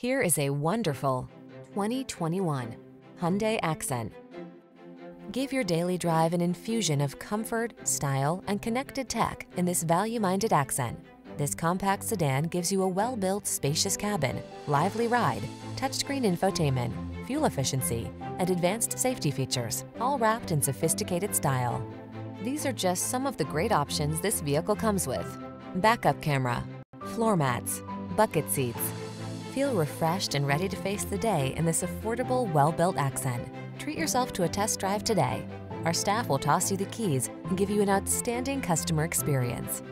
Here is a wonderful 2021 Hyundai Accent. Give your daily drive an infusion of comfort, style, and connected tech in this value-minded Accent. This compact sedan gives you a well-built, spacious cabin, lively ride, touchscreen infotainment, fuel efficiency, and advanced safety features, all wrapped in sophisticated style. These are just some of the great options this vehicle comes with: backup camera, floor mats, bucket seats. Feel refreshed and ready to face the day in this affordable, well-built Accent. Treat yourself to a test drive today. Our staff will toss you the keys and give you an outstanding customer experience.